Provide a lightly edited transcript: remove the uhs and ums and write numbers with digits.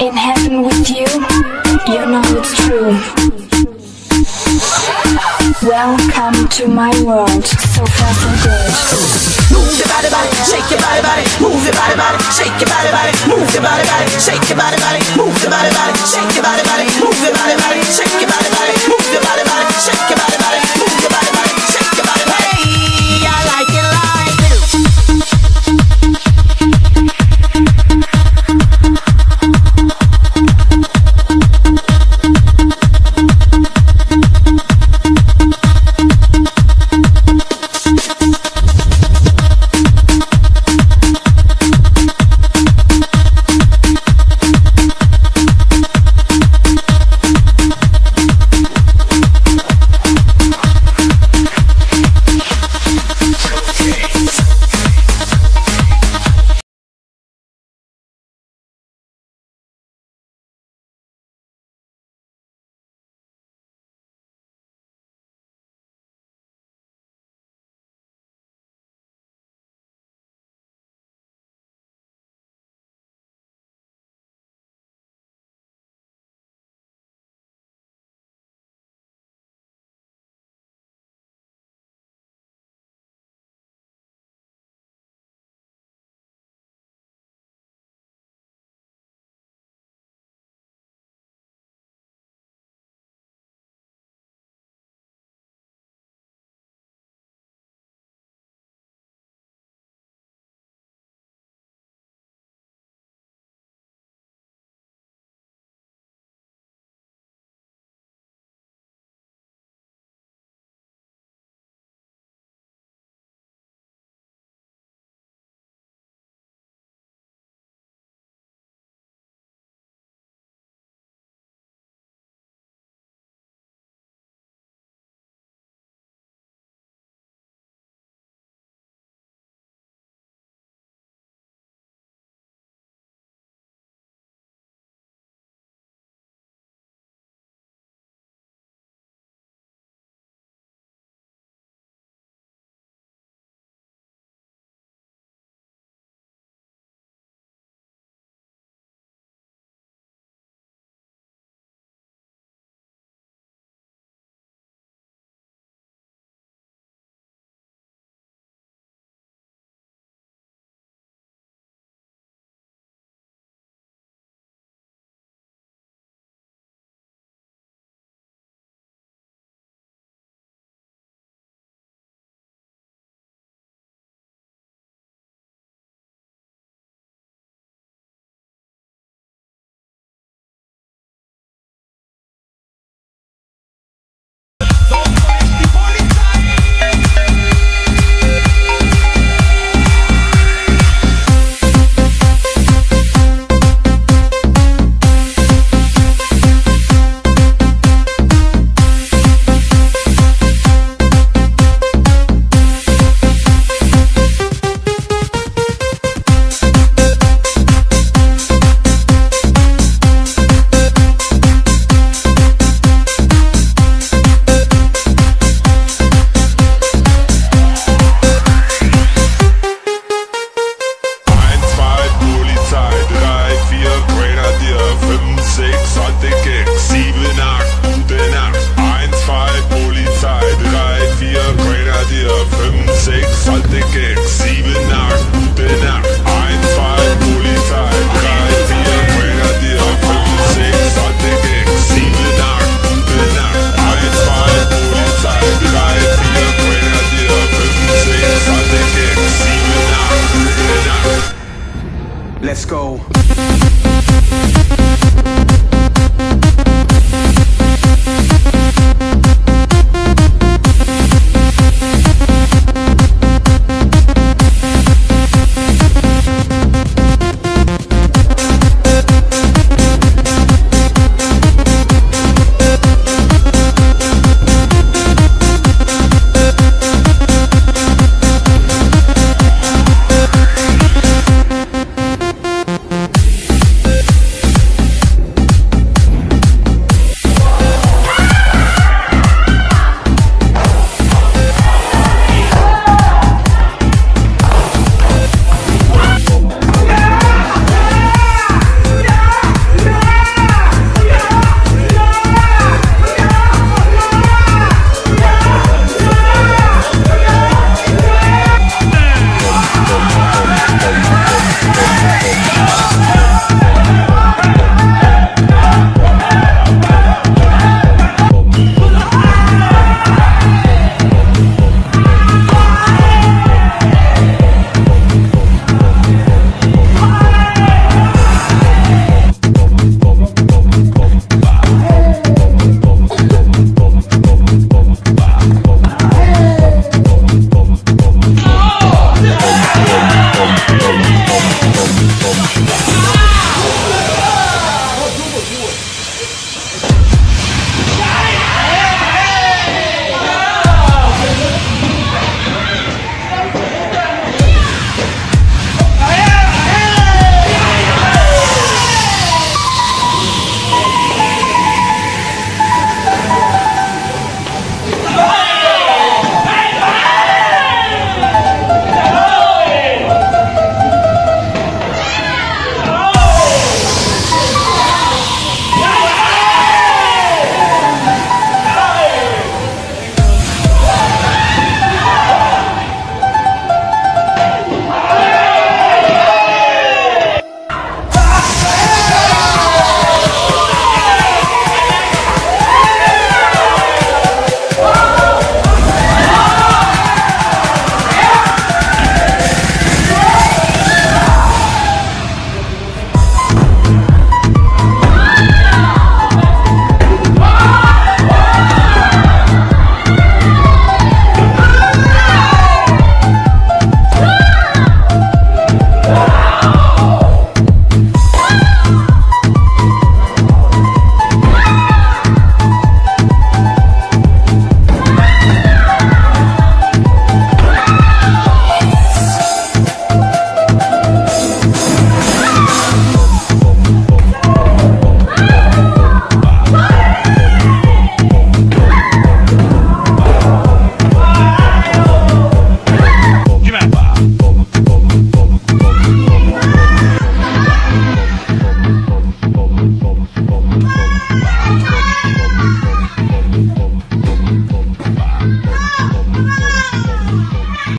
in heaven with you, you know it's true. Welcome to my world, so far so good. Move your body, shake your body, move your body, shake your body, move your body, shake your body.